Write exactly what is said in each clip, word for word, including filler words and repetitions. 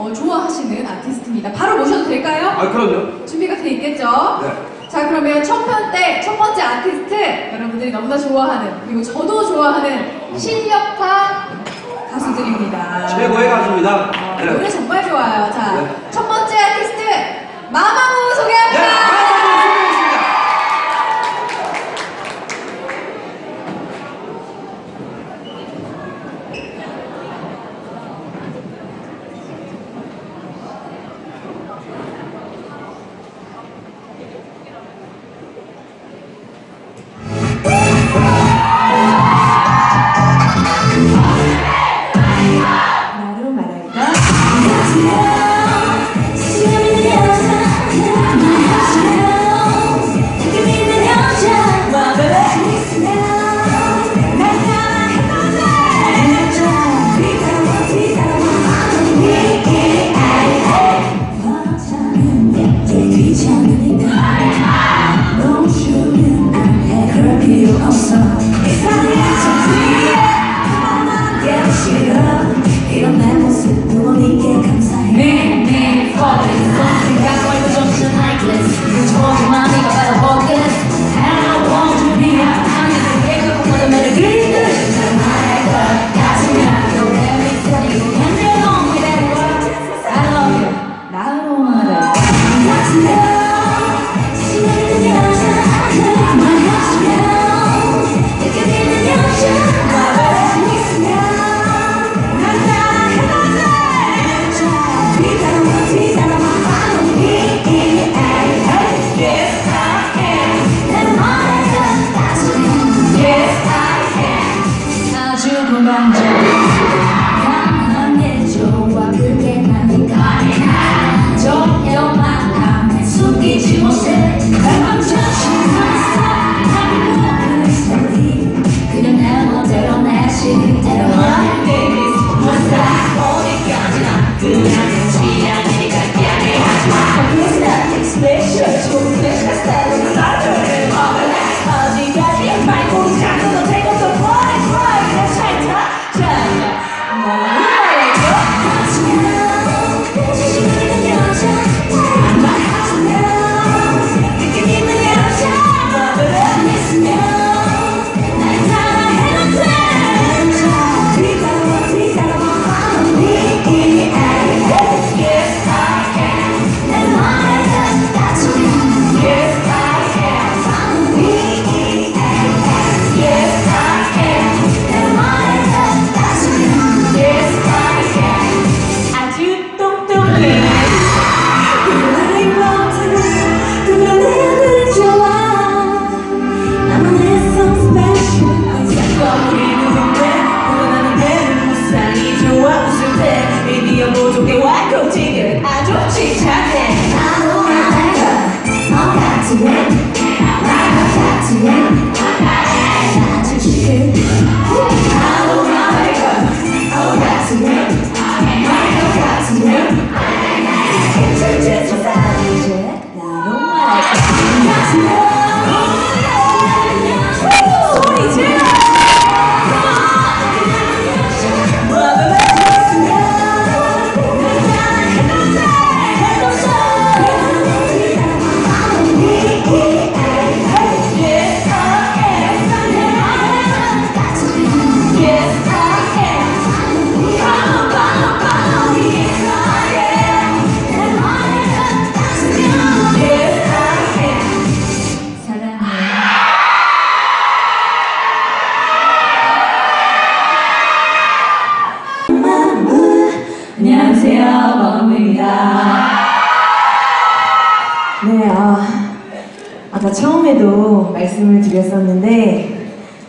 어, 좋아하시는 아티스트입니다. 바로 모셔도 될까요? 아, 그럼요. 준비가 돼 있겠죠? 네. 자, 그러면 첫 번째, 첫 번째 아티스트, 여러분들이 너무나 좋아하는, 그리고 저도 좋아하는 실력파 가수들입니다. 최고의 가수입니다. 어, 네. 노래 정말 좋아요. 자, 네. 첫 번째 아티스트, 마마무 소개합니다. 네.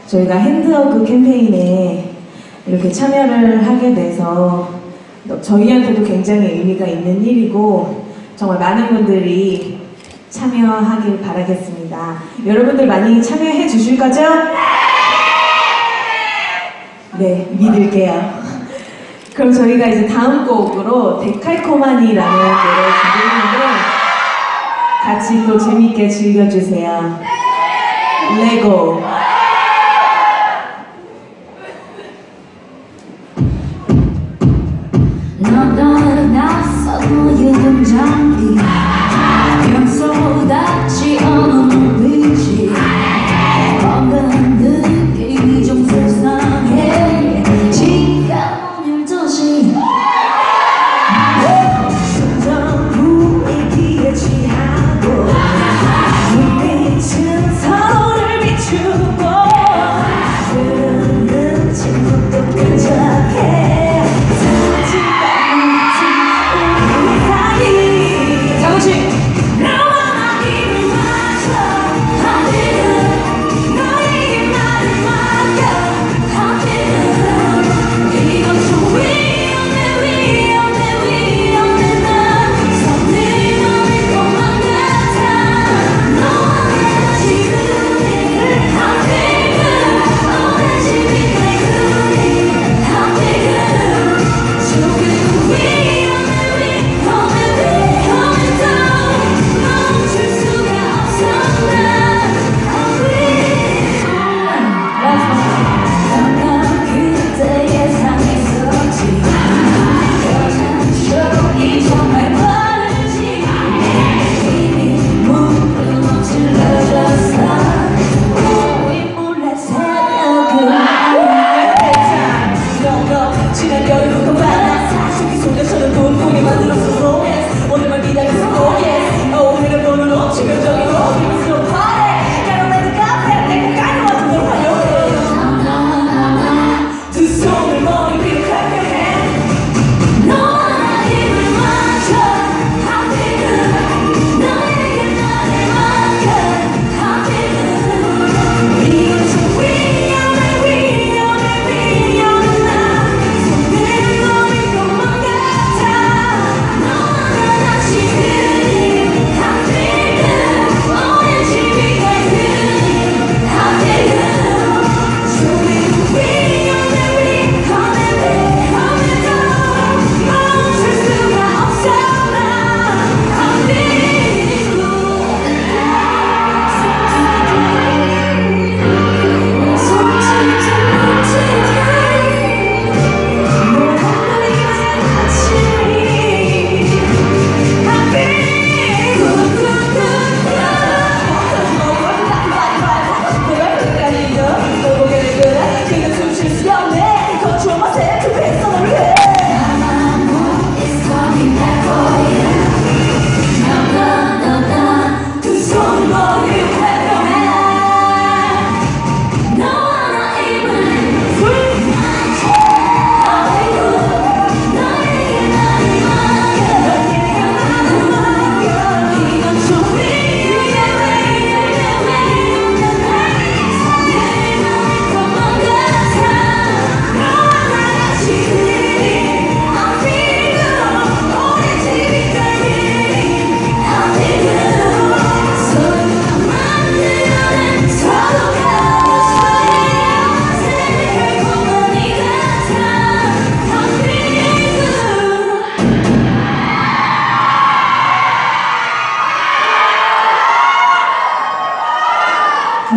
저희가 핸드워크 캠페인에 이렇게 참여를 하게 돼서 저희한테도 굉장히 의미가 있는 일이고 정말 많은 분들이 참여하길 바라겠습니다. 여러분들 많이 참여해 주실 거죠? 네, 믿을게요. 그럼 저희가 이제 다음 곡으로 데칼코마니라는 노래를 준비했는데 같이 또 재밌게 즐겨주세요. 레고 넌 너는 나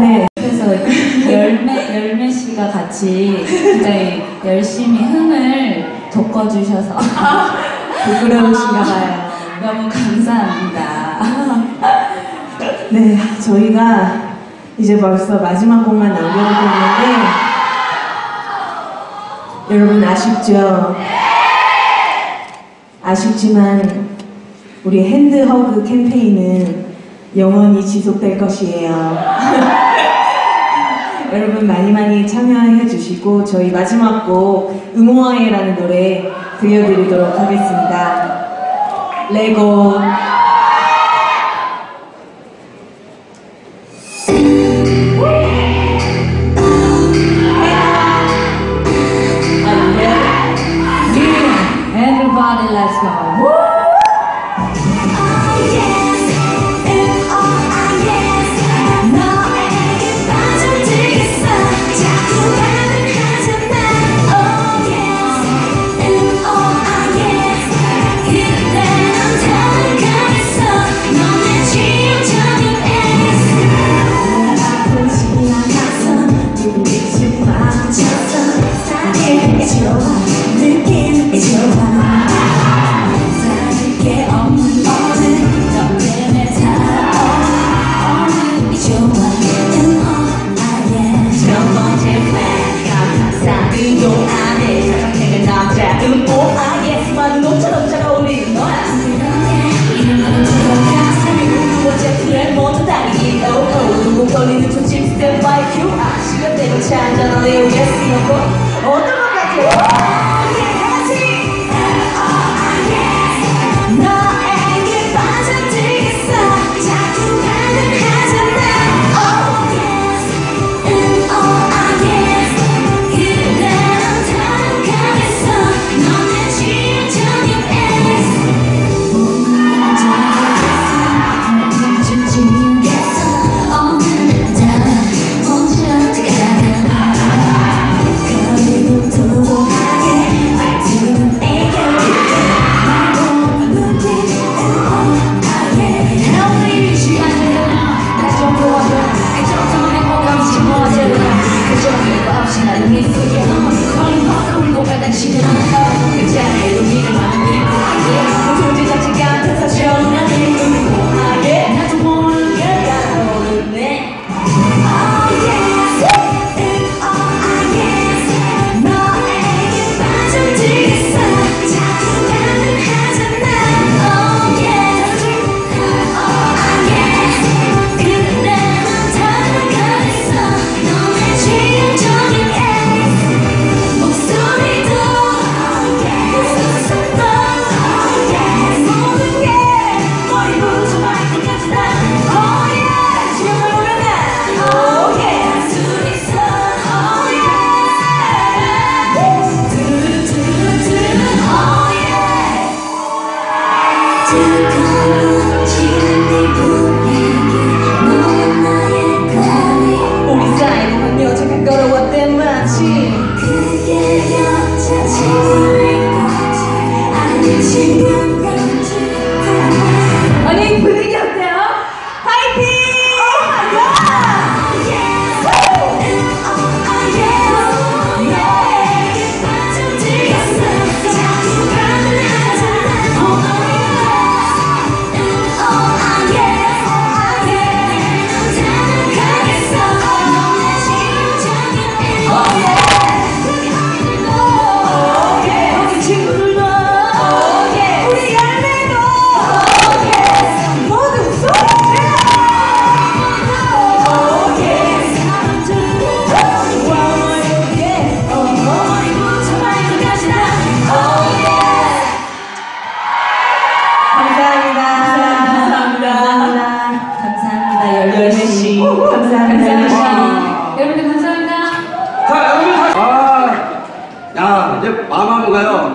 네, 그래서 열매, 열매 씨가 같이 굉장히 열심히 흥을 돋궈주셔서 부끄러우신가 봐요. 너무 감사합니다. 네, 저희가 이제 벌써 마지막 곡만 남겨놓았는데 여러분 아쉽죠? 아쉽지만 우리 핸드허그 캠페인은 영원히 지속될 것이에요. 여러분 많이 많이 참여해 주시고 저희 마지막 곡 음오아이라는 노래 들려드리도록 하겠습니다. 레고 Everybody let's go. It's your life, it's your life. 아니 분위기 어때요? 파이팅!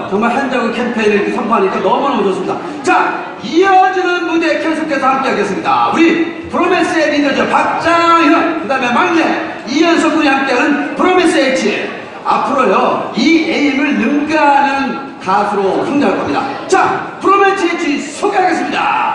정말 한정은 캠페인을 선포하니까 너무너무 좋습니다. 자, 이어지는 무대 계속해서 함께 하겠습니다. 우리 브로맨스의 리더죠, 박장현, 그 다음에 막내 이현석 군이 함께하는 브로맨스 H, 앞으로요 이 에임을 능가하는 가수로 성장할 겁니다. 자, 브로맨스 H 소개하겠습니다.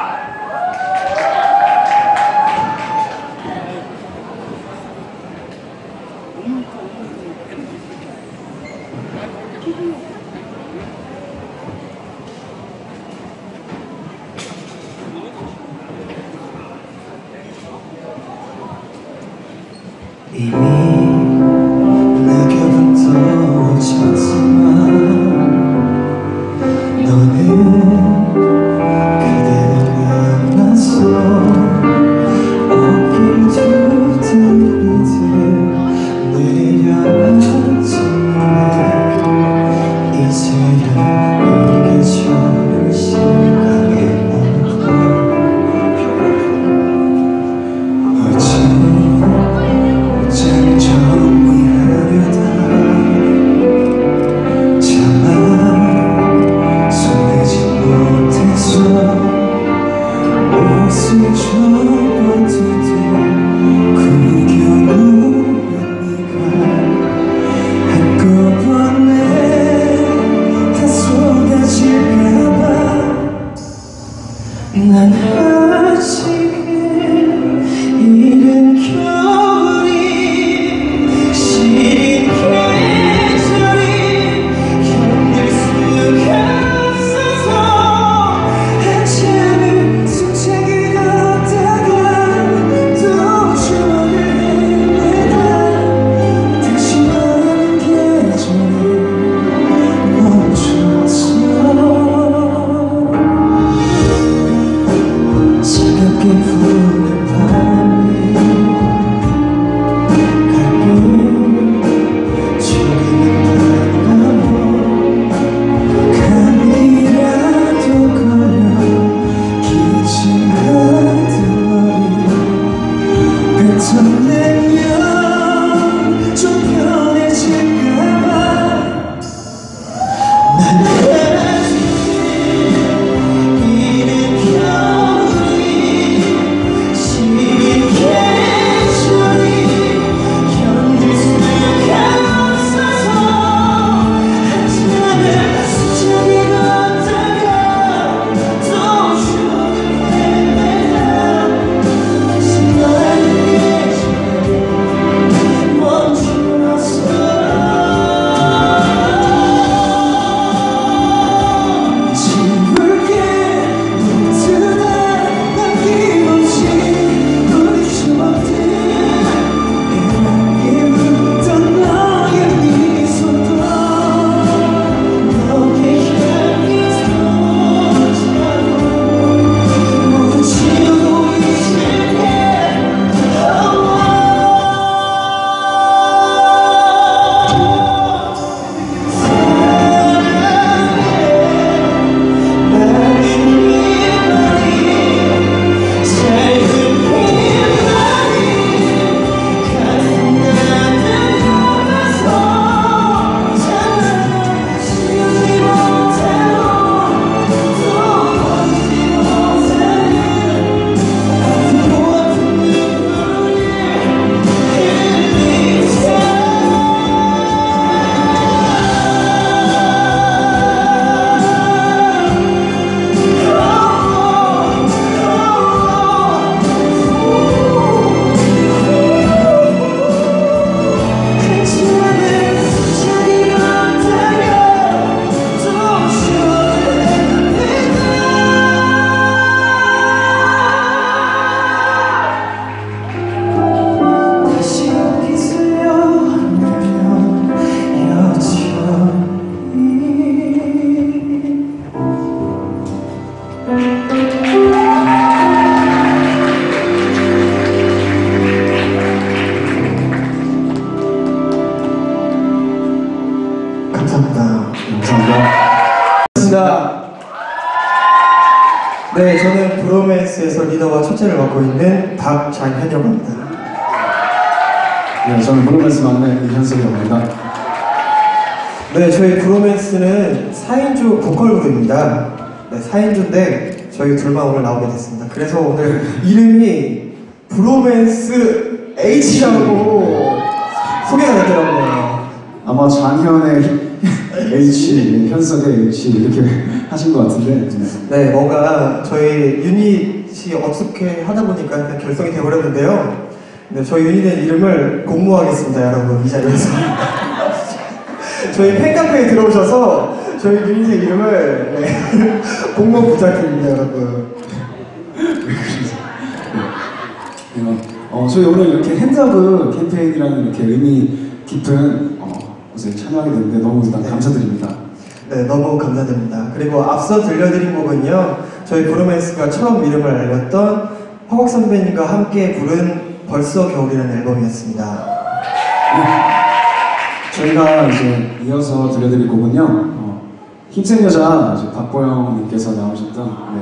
네, 저는 브로맨스에서 리더와 첫째를 맡고 있는 박장현이라고 합니다. 네, 저는 브로맨스 막내 이현석이라고 합니다. 네, 저희 브로맨스는 사 인조 보컬 그룹입니다. 네, 사 인조인데 저희 둘만 오늘 나오게 됐습니다. 그래서 오늘 이름이 브로맨스 H라고 소개가 됐더라고요. 아마 장현의 H, 현석의 H 이렇게 하신 것 같은데. 네, 뭔가 저희 유닛이 어떻게 하다 보니까 그냥 결성이 되어버렸는데요. 네, 저희 유닛의 이름을 공모하겠습니다, 여러분. 이 자리에서 저희 팬카페에 들어오셔서 저희 유닛의 이름을, 네, 공모 부탁드립니다, 여러분. 네. 어, 저희 오늘 이렇게 핸드업 캠페인이라는 이렇게 의미 깊은 이제 참여하게 됐는데 너무 일단, 네, 감사드립니다. 네, 너무 감사드립니다. 그리고 앞서 들려드린 곡은요, 저희 브로맨스가 처음 이름을 알렸던 허걱 선배님과 함께 부른 벌써 겨울이라는 앨범이었습니다. 네. 저희가 이제 이어서 들려드릴 곡은요, 어, 힘센 여자 이제 박보영님께서 나오셨던, 네,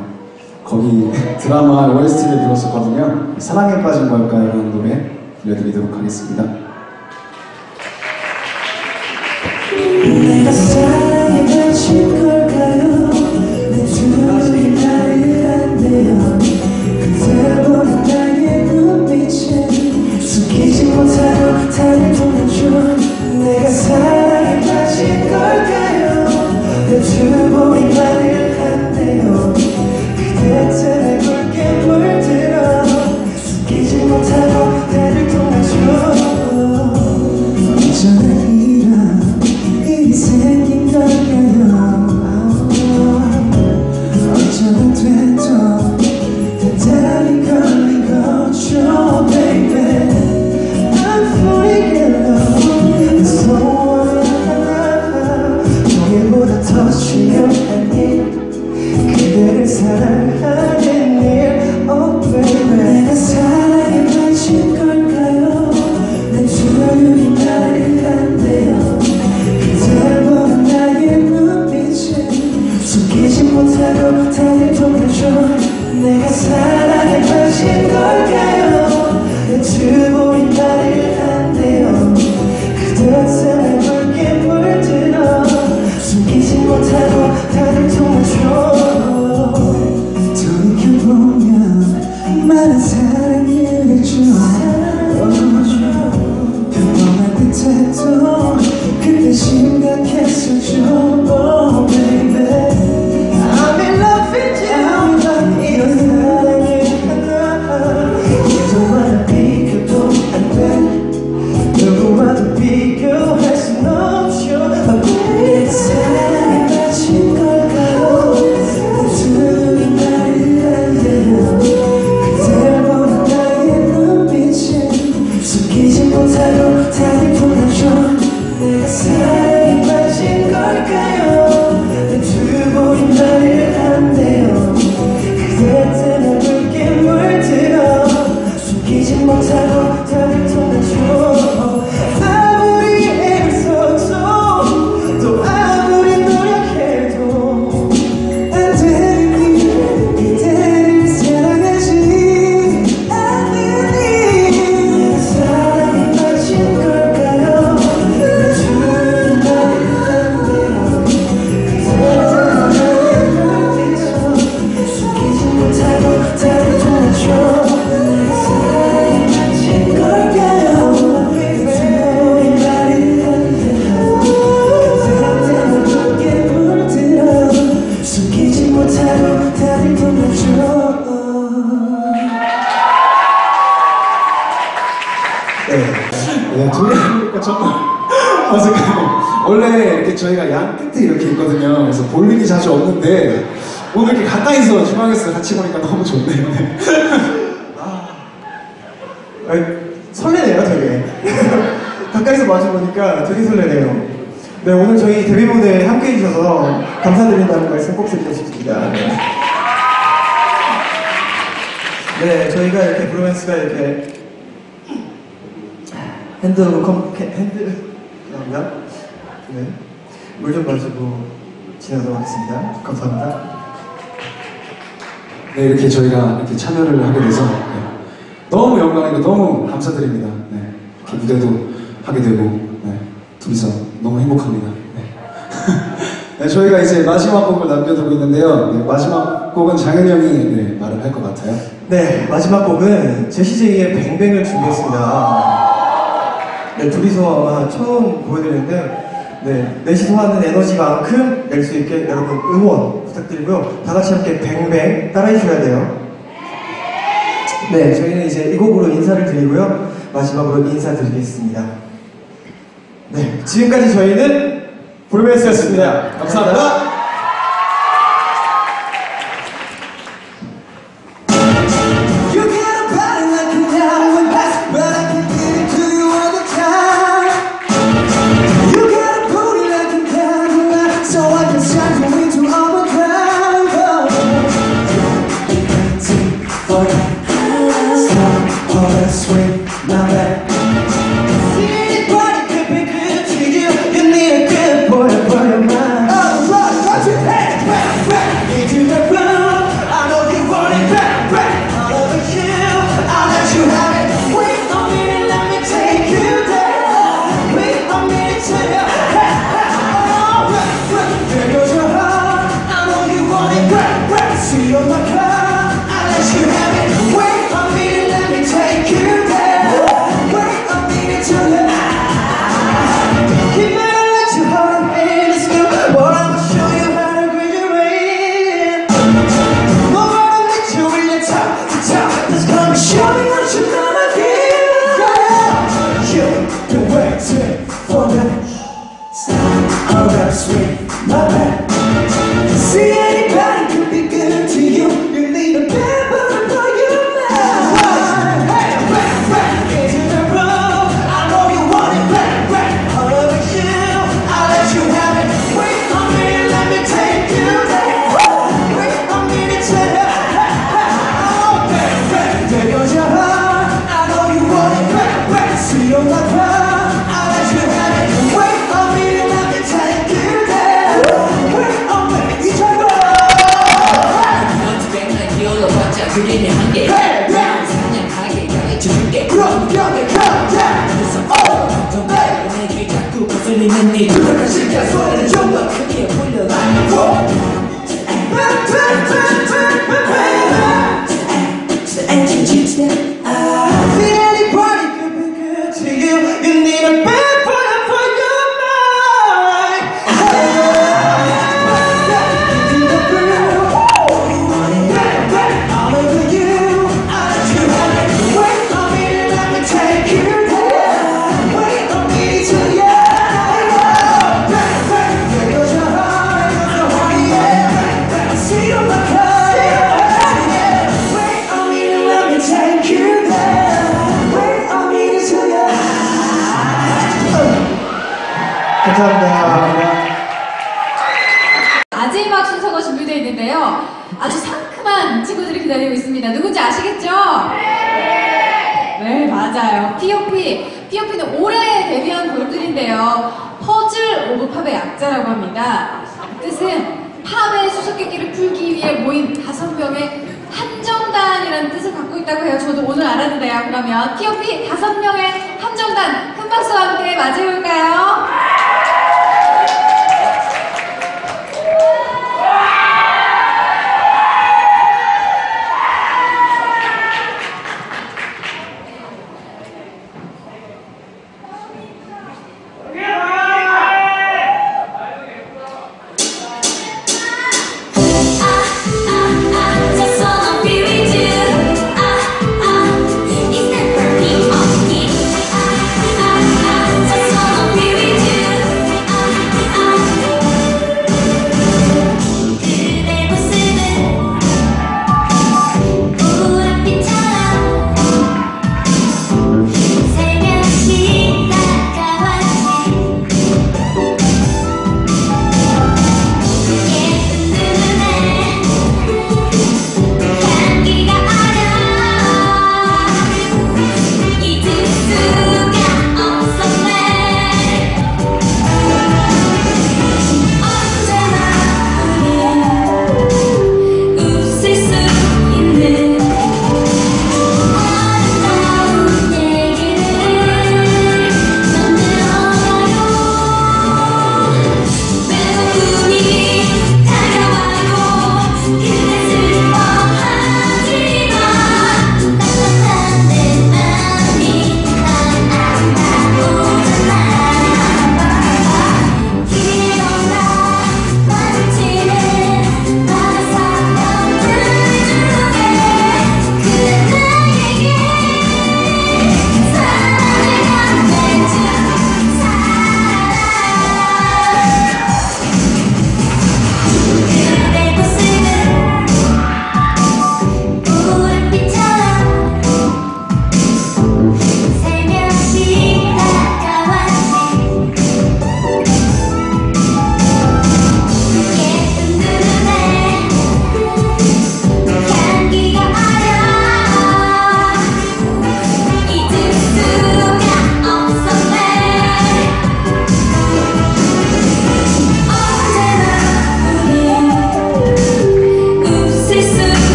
거기 드라마 오에스티를 들었었거든요. 사랑에 빠진 걸까요? 라는 노래 들려드리도록 하겠습니다. 사랑에 빠진 걸까요? 내 주름이 말이 안 돼요. 그대보다 나의 눈빛에 숨기지 못하고 다른 보내줘. 내가 사랑에 빠진 걸까요? 내 주름이 말이 안 돼요. 그대 틈에 굵게 물들어 숨기지 못하고 다른 보내줘. 이전에 생긴 걸까요? 어쩌면 됐던 대단히 걸린 거죠, baby. I'm falling in love. I so wanna love. 동일보다 더 중요한 일, 그대를 사랑하는 일, oh baby. 내가 사랑에 빠진 걸까요? 내 주변이 말이 안 돼요. 그대보다 나의 눈빛을 숨기지 못하고 다들 보내줘. 내가 사랑에 빠진 걸까요? 내 두 볼이 말이 안 돼요. 그대 틈에 붉게 물들어 숨기지 못하고 다들 보내줘. 돌이켜보면 많은 사랑이 있죠. 평범한 듯해도 그때 심각했었죠, oh baby. I'm in love with you. I'm in love with you. 사랑의 하나 그동안 비교도 안 돼. 누구와도 비교할 순 없죠, oh baby. 사랑에 빠진 걸까요? 두눈이 말이 안 돼요. 그대보다 나의 눈빛은 숨기지 못하고 다들 보내줘. 내가 사랑에 빠진 걸까요? 내 주름이 말이 안 돼요. 그대 틈에 붉게 물들어 숨기지 못하고 다들 통해줘. 아무리 애써도 또 아무리 노력해도 안 되는 일, 그대를 사랑하지 않으니. 내가 사랑에 빠진 걸까요? 원래 이렇게 저희가 양 끝에 이렇게 있거든요. 그래서 볼 일이 자주 없는데 오늘 이렇게 가까이서 중앙에서 같이 보니까 너무 좋네요. 아, 설레네요, 되게. 가까이서 마주 보니까 되게 설레네요. 네, 오늘 저희 데뷔 무대에 함께해 주셔서 감사드린다는 말씀 꼭 드리고 싶습니다. 네, 저희가 이렇게 브로맨스가 이렇게 핸드 컴 핸드 감사합니다. 네, 물 좀 마시고 지나도록 하겠습니다. 감사합니다. 네, 이렇게 저희가 이렇게 참여를 하게 돼서 네, 너무 영광이고 너무 감사드립니다. 네, 이렇게 무대도 하게 되고 네, 둘이서 너무 행복합니다. 네. 네, 저희가 이제 마지막 곡을 남겨두고 있는데요. 네, 마지막 곡은 장현이 형이 네, 말을 할 것 같아요. 네, 마지막 곡은 제시제이의 뱅뱅을 준비했습니다. 네, 둘이서 아마 처음 보여드리는데 네, 넷이서 하는 에너지만큼 낼 수 있게 여러분 응원 부탁드리고요. 다 같이 함께 뱅뱅 따라해주셔야 돼요. 네, 저희는 이제 이 곡으로 인사를 드리고요. 마지막으로 인사드리겠습니다. 네, 지금까지 저희는 브로맨스였습니다. 감사합니다. We're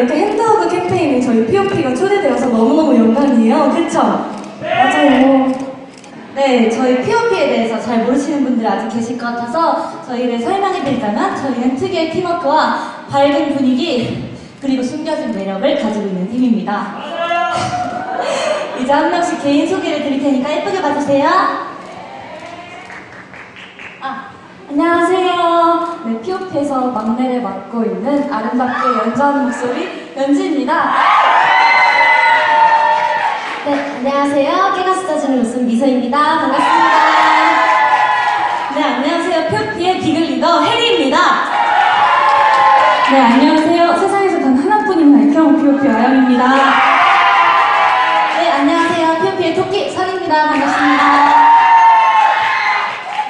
이렇게 핸드아웃 캠페인에 저희 피오피가 초대되어서 너무너무 영광이에요. 그쵸? 맞아요. 네, 저희 피오피에 대해서 잘 모르시는 분들이 아직 계실 것 같아서 저희를 설명해드리자면, 저희는 특유의 팀워크와 밝은 분위기 그리고 숨겨진 매력을 가지고 있는 팀입니다. 이제 한 명씩 개인 소개를 드릴 테니까 예쁘게 봐주세요. 아, 안녕하세요. 네, 피오피에서 막내를 맡고 있는 아름답게 연주하는 목소리 연지입니다. 네, 안녕하세요. 깨가 쏟아지는 웃음 미소입니다. 반갑습니다. 네, 안녕하세요. 피오피의 비글 리더 해리입니다. 네, 안녕하세요. 세상에서 단 하나뿐인 날경 피오피 아염입니다. 네, 안녕하세요. 피오피의 토끼 설입니다. 반갑습니다.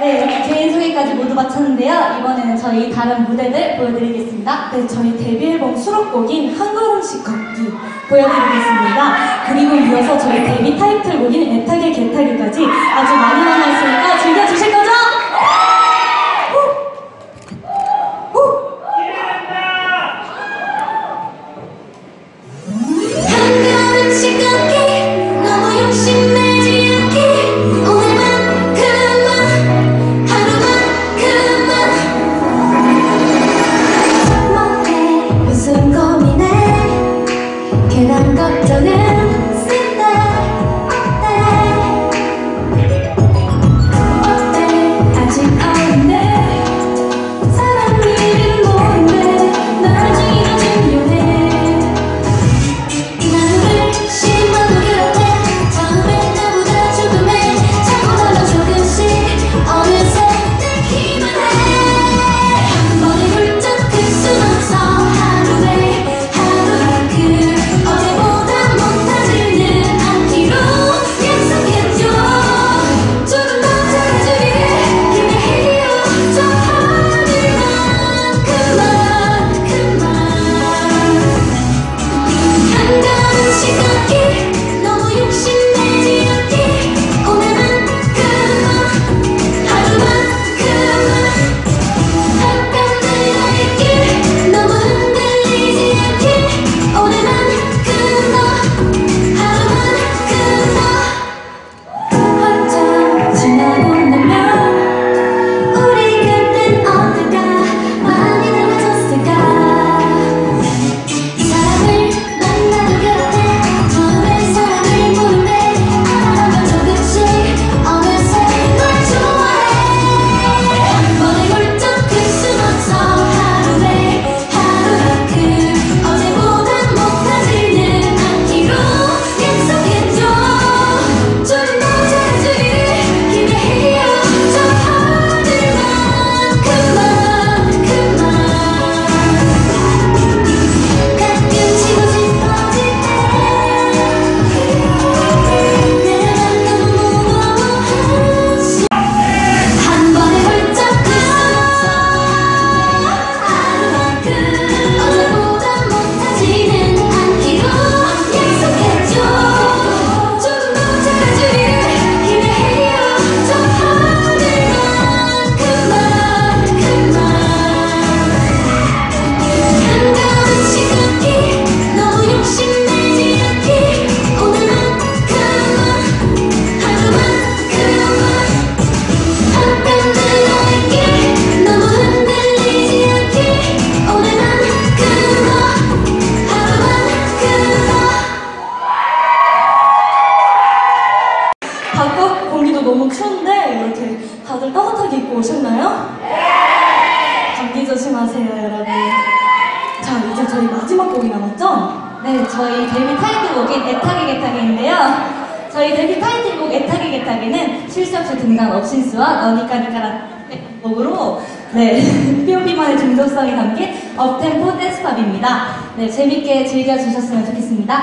네, 이렇게 개인 소개까지 모두 마쳤는데요. 이번에는 저희 다른 무대들 보여드리겠습니다. 네, 저희 데뷔 앨범 수록곡인 한 걸음씩 걷기 보여드리겠습니다. 그리고 이어서 저희 데뷔 타이틀곡인 애타게 개타게까지 아주 많이 남아있으니까 즐겨주실 거죠?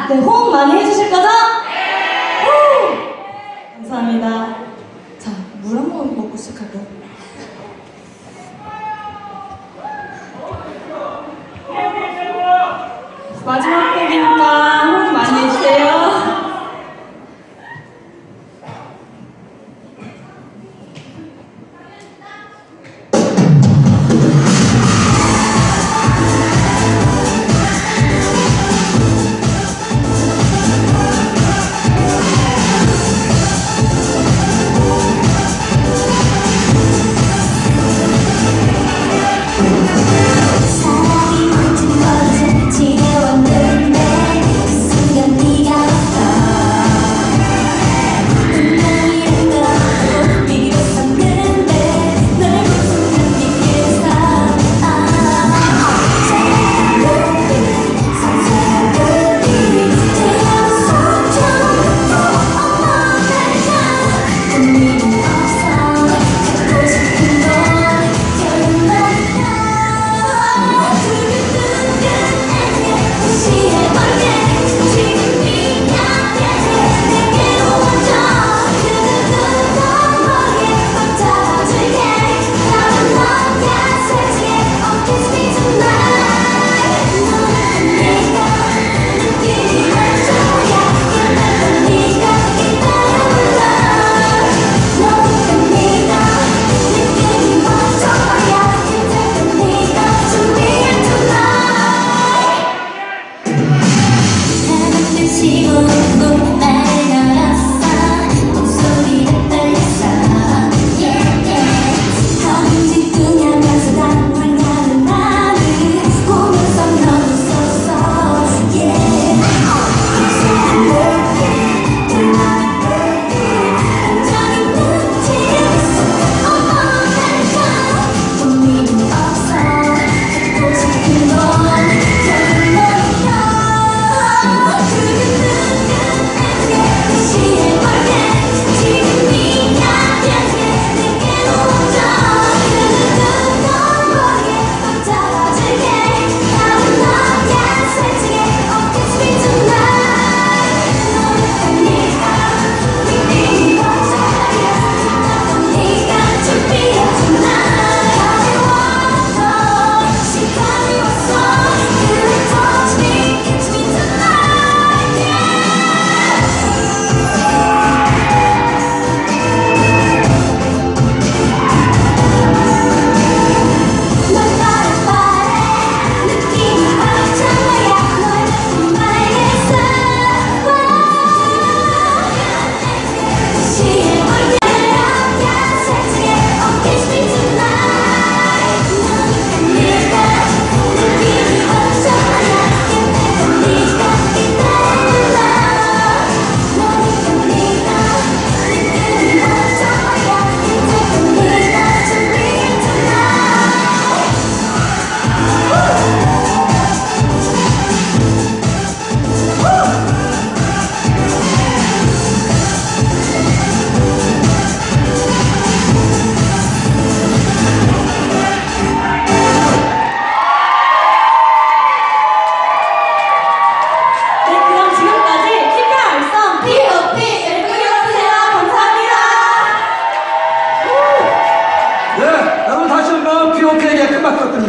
네, 호응 많이 해주실 거죠? 네! 감사합니다. 자, 물 한 모금 먹고 시작할게요. 마지막 곡이니까 호응 많이 해주세요.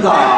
감사합니다.